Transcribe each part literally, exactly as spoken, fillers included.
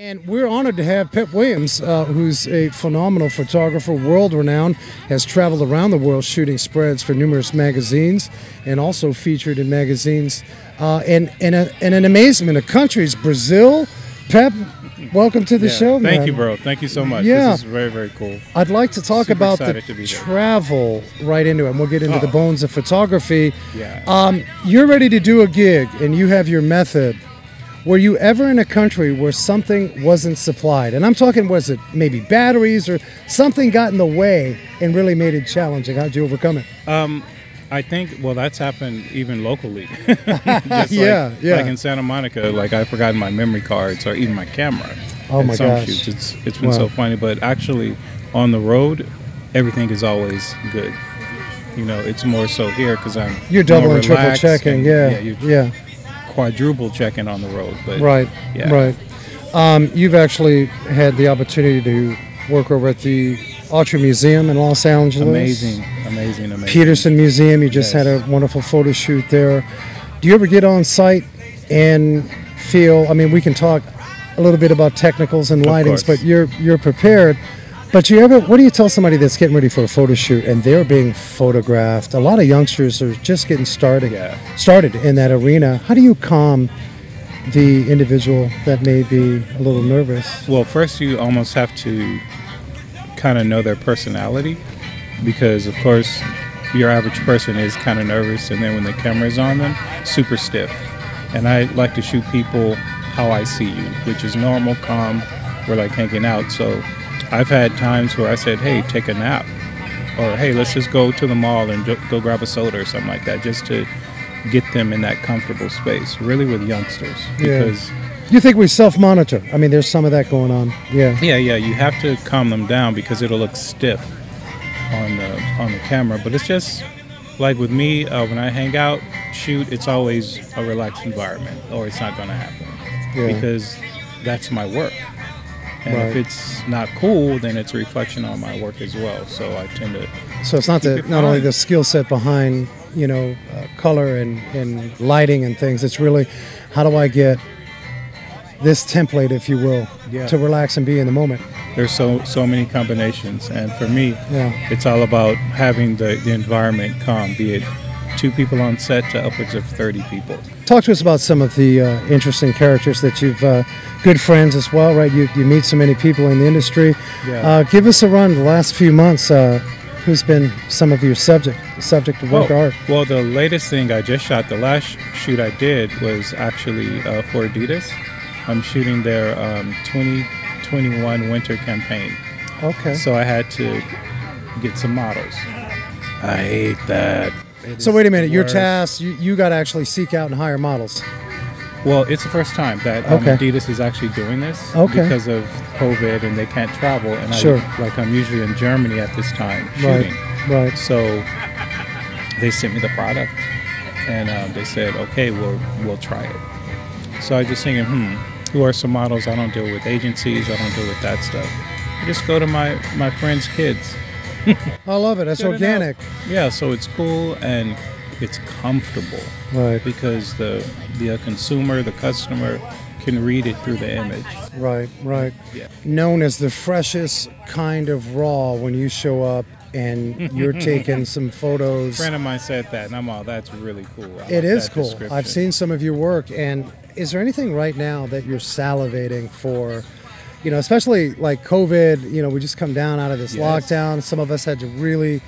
And we're honored to have Pep Williams, uh, who's a phenomenal photographer, world-renowned, has traveled around the world shooting spreads for numerous magazines and also featured in magazines. Uh, and, and, a, and an amazement of countries, Brazil. Pep, welcome to the yeah, show, man. Thank you, bro. Thank you so much. Yeah. This is very, very cool. I'd like to talk Super about the travel right into it, and we'll get into oh. the bones of photography. Yeah. Um, you're ready to do a gig, and you have your method. Were you ever in a country where something wasn't supplied? And I'm talking, was it maybe batteries or something got in the way and really made it challenging? How'd you overcome it? Um, I think, well, that's happened even locally. Just like, yeah, yeah. Like in Santa Monica, like I've forgotten my memory cards or even my camera. Oh my some gosh. Shoots. It's, it's been wow. so funny. But actually, on the road, everything is always good. You know, it's more so here because I'm You're double and triple checking, and, yeah. Yeah. yeah. quadruple checking on the road, but right, yeah. right. Um, you've actually had the opportunity to work over at the Autry Museum in Los Angeles. Amazing, amazing, amazing. Petersen Museum. You just yes. had a wonderful photo shoot there. Do you ever get on site and feel? I mean, we can talk a little bit about technicals and lightings, but you're you're prepared. But you ever? What do you tell somebody that's getting ready for a photo shoot and they're being photographed? A lot of youngsters are just getting started, yeah. started in that arena. How do you calm the individual that may be a little nervous? Well, first you almost have to kind of know their personality, because of course your average person is kind of nervous, and then when the camera's on them, super stiff. And I like to shoot people how I see you, which is normal, calm. We're like hanging out, so. I've had times where I said, hey, take a nap, or hey, let's just go to the mall and go grab a soda or something like that, just to get them in that comfortable space, really with youngsters. Because yeah. You think we self-monitor? I mean, there's some of that going on. Yeah. Yeah, yeah, you have to calm them down because it'll look stiff on the, on the camera. But it's just like with me, uh, when I hang out, shoot, it's always a relaxed environment, or it's not going to happen yeah. because that's my work. And right. if it's not cool, then it's a reflection on my work as well. So I tend to. So it's not the it not only the skill set behind, you know, uh, color and, and lighting and things. It's really, how do I get this template, if you will, yeah. to relax and be in the moment. There's so so many combinations, and for me, yeah. it's all about having the the environment calm, be it two people on set to upwards of thirty people. Talk to us about some of the uh, interesting characters that you've, uh, good friends as well, right? You, you meet so many people in the industry. Yeah. Uh, give us a run the last few months. Uh, who's been some of your subject subject of work oh, art? Well, the latest thing I just shot, the last sh shoot I did was actually uh, for Adidas. I'm shooting their um, twenty twenty-one winter campaign. Okay. So I had to get some models. I hate that. So wait a minute, your task, you, you got to actually seek out and hire models. Well, it's the first time that um, okay. Adidas is actually doing this okay. because of COVID and they can't travel. And sure. I, like I'm usually in Germany at this time shooting. Right, right. So they sent me the product and um, they said, okay, we'll, we'll try it. So I was just thinking, hmm, who are some models? I don't deal with agencies. I don't deal with that stuff. I just go to my, my friend's kids. I love it. That's Good organic. Enough. Yeah, so it's cool and it's comfortable. Right. Because the the consumer, the customer can read it through the image. Right, right. Yeah. Known as the freshest kind of raw when you show up and you're taking some photos. A friend of mine said that and I'm all, that's really cool. I it is cool. I've seen some of your work, and is there anything right now that you're salivating for? You know, especially like COVID, you know, we just come down out of this yes. lockdown. Some of us had to really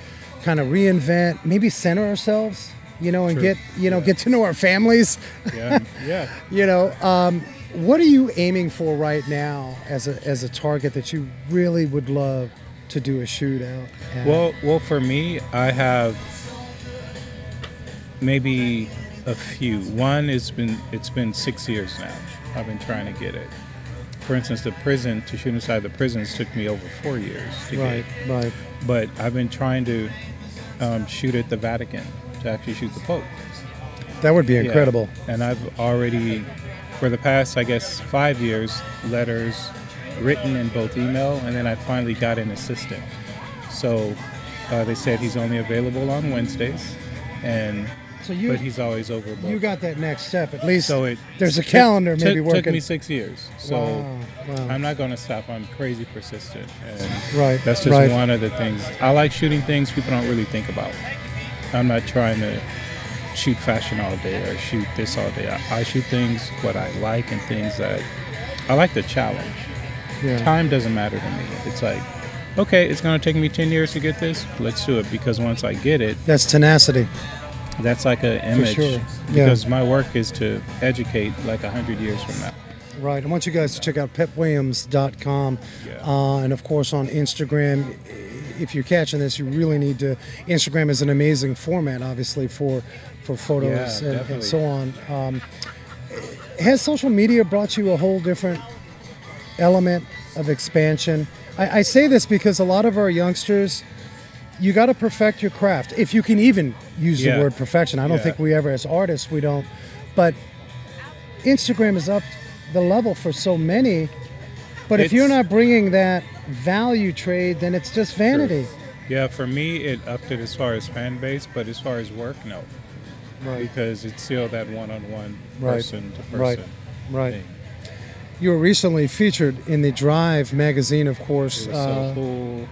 kind of reinvent, maybe center ourselves, you know, and True. get, you know, yeah. get to know our families. Yeah, yeah. You know, um, what are you aiming for right now as a, as a target that you really would love to do a shoot out at? Well, well, for me, I have maybe a few. One, it's been, it's been six years now. I've been trying to get it. For instance, the prison, to shoot inside the prisons took me over four years to right, get. Right. But I've been trying to um, shoot at the Vatican, to actually shoot the Pope. That would be yeah. incredible. And I've already, for the past, I guess, five years, letters written in both email, and then I finally got an assistant. So uh, they said he's only available on Wednesdays, and So you, but he's always overbooked. You got that next step at least. So it, there's a calendar maybe took, working. Took me six years. So wow, wow. I'm not going to stop. I'm crazy persistent. And right. That's just right. one of the things. I like shooting things people don't really think about. I'm not trying to shoot fashion all day or shoot this all day. I, I shoot things what I like and things that I like the challenge. Yeah. Time doesn't matter to me. It's like, okay, it's going to take me ten years to get this. Let's do it, because once I get it, that's tenacity. That's like an image. For sure. Because yeah. my work is to educate like a hundred years from now. Right. I want you guys to check out pep williams dot com yeah. uh, and, of course, on Instagram. If you're catching this, you really need to. Instagram is an amazing format, obviously, for, for photos yeah, and, and so on. Um, has social media brought you a whole different element of expansion? I, I say this because a lot of our youngsters, you got to perfect your craft. If you can even use yeah. the word perfection. I don't yeah. think we ever, as artists, we don't. But Instagram is up the level for so many. But it's, if you're not bringing that value trade, then it's just vanity. True. Yeah, for me, it upped it as far as fan base, but as far as work, no. Right. Because it's still that one-on-one right. person to person right. right. thing. You were recently featured in the Drive magazine, of course. It was uh, so cool.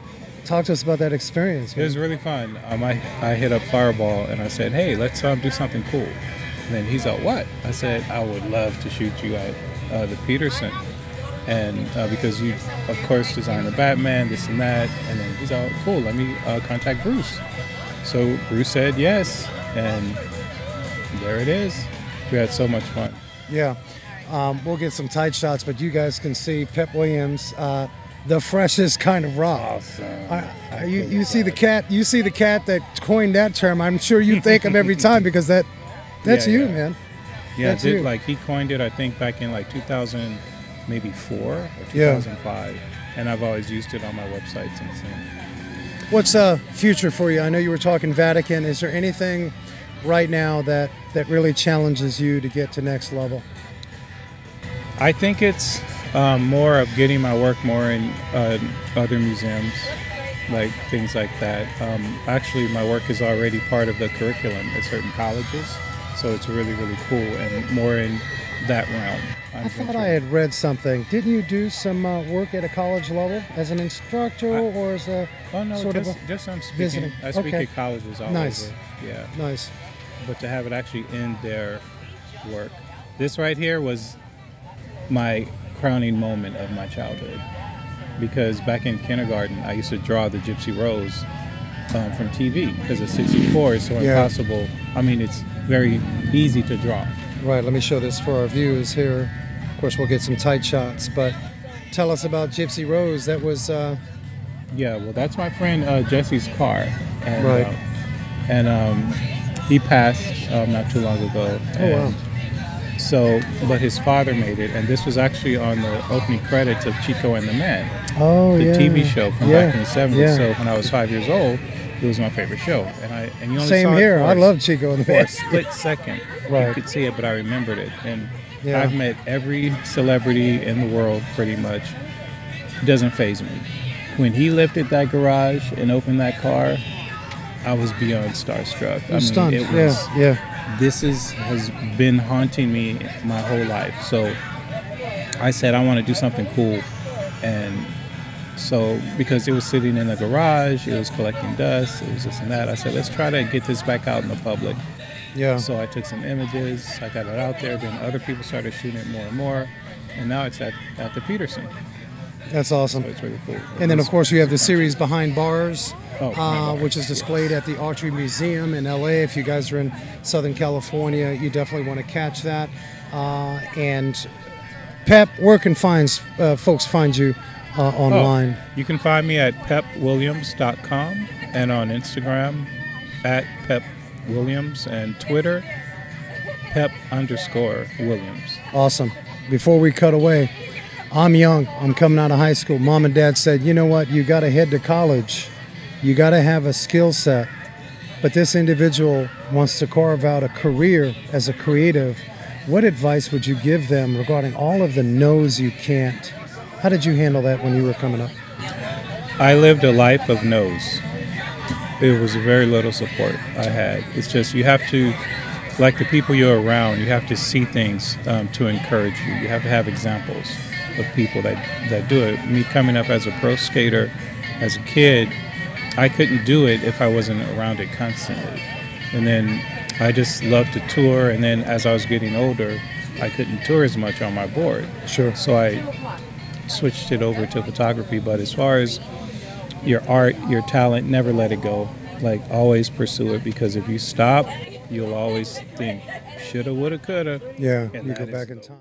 Talk to us about that experience. Man. It was really fun. Um, I, I hit up Fireball and I said, hey, let's um, do something cool. And then he's like, what? I said, I would love to shoot you at uh, the Petersen. And uh, because you, of course, designed the Batman, this and that. And then he's like, cool, let me uh, contact Bruce. So Bruce said yes. And there it is. We had so much fun. Yeah. Um, we'll get some tight shots, but you guys can see Pep Williams, uh, the freshest kind of rock. Awesome. I, I, you you see the cat. You see the cat that coined that term. I'm sure you think of every time because that that's yeah, you, yeah. man. Yeah, that's did, you. Like he coined it. I think back in like two thousand, maybe four or two thousand five, yeah. and I've always used it on my websites and things. What's the uh, future for you? I know you were talking Vatican. Is there anything right now that that really challenges you to get to next level? I think it's um, more of getting my work more in uh, other museums, like things like that. Um, actually, my work is already part of the curriculum at certain colleges, so it's really, really cool and more in that realm. I'm I thought sure. I had read something. Didn't you do some uh, work at a college level as an instructor I, or as a oh no, sort just, of a just I'm speaking. Visiting. I speak okay. at colleges all nice. Over. Yeah, nice. But to have it actually in their work. This right here was my crowning moment of my childhood, because back in kindergarten I used to draw the Gypsy Rose um, from T V, because a sixty-four is so yeah. impossible. I mean, it's very easy to draw. Right, let me show this for our viewers here. Of course, we'll get some tight shots, but tell us about Gypsy Rose. That was uh yeah, well, that's my friend uh, Jesse's car, and, right uh, and um he passed um, not too long ago. Oh wow. So, but his father made it, and this was actually on the opening credits of Chico and the Man, oh, the yeah. T V show from yeah. back in the seventies. Yeah. So when I was five years old, it was my favorite show, and I and you only same saw here. It for I love Chico and the Man. For a split second, right. you could see it, but I remembered it, and yeah. I've met every celebrity in the world pretty much. It doesn't faze me. When he lifted that garage and opened that car, I was beyond starstruck. I mean, stunned. It was yeah. yeah. This is has been haunting me my whole life. So I said I want to do something cool, and so because it was sitting in the garage, it was collecting dust, it was this and that. I said let's try to get this back out in the public. Yeah. So I took some images, I got it out there. Then other people started shooting it more and more, and now it's at at the Petersen. That's awesome. So it's really cool. And, and then of course you have the series Behind Bars. Oh, uh, which is displayed yeah. at the Autry Museum in L A. If you guys are in Southern California, you definitely want to catch that. Uh, and Pep, where can find, uh, folks find you uh, online? Oh, you can find me at pep williams dot com and on Instagram at pep williams and Twitter pep underscore williams. Awesome. Before we cut away, I'm young. I'm coming out of high school. Mom and Dad said, you know what? You got to head to college. You got to have a skill set, but this individual wants to carve out a career as a creative. What advice would you give them regarding all of the no's you can't? How did you handle that when you were coming up? I lived a life of no's. it was very little support I had. It's just you have to, like the people you're around, you have to see things um, to encourage you. You have to have examples of people that, that do it. Me coming up as a pro skater, as a kid, I couldn't do it if I wasn't around it constantly. And then I just loved to tour, and then as I was getting older, I couldn't tour as much on my board. Sure. So I switched it over to photography, but as far as your art, your talent, never let it go. Like, always pursue it, because if you stop, you'll always think, shoulda, woulda, coulda. Yeah, and you go back in time.